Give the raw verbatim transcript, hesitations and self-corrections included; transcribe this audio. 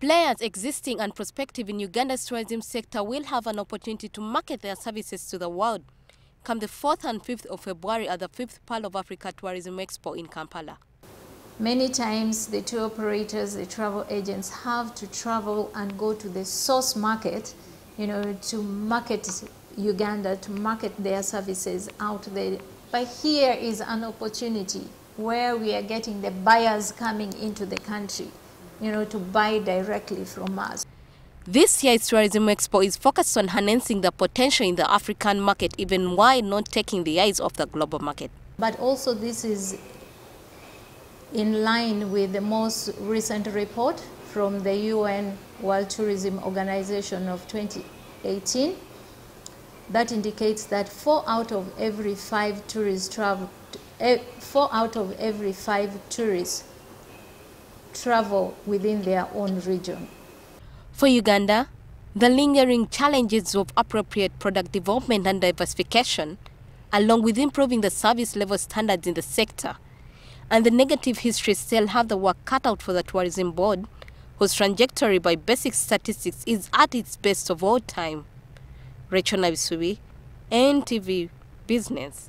Players existing and prospective in Uganda's tourism sector will have an opportunity to market their services to the world come the fourth and fifth of February at the fifth Pearl of Africa Tourism Expo in Kampala. Many times the tour operators, the travel agents have to travel and go to the source market, you know, to market Uganda, to market their services out there. But here is an opportunity where we are getting the buyers coming into the country, you know, to buy directly from us. This year's Tourism Expo is focused on enhancing the potential in the African market, even while not taking the eyes off the global market. But also this is in line with the most recent report from the U N World Tourism Organization of twenty eighteen that indicates that four out of every five tourists travel four out of every five tourists travel within their own region. For Uganda, the lingering challenges of appropriate product development and diversification, along with improving the service level standards in the sector, and the negative history still have the work cut out for the tourism board, whose trajectory by basic statistics is at its best of all time. Rachel Nabisubi, N T V Business.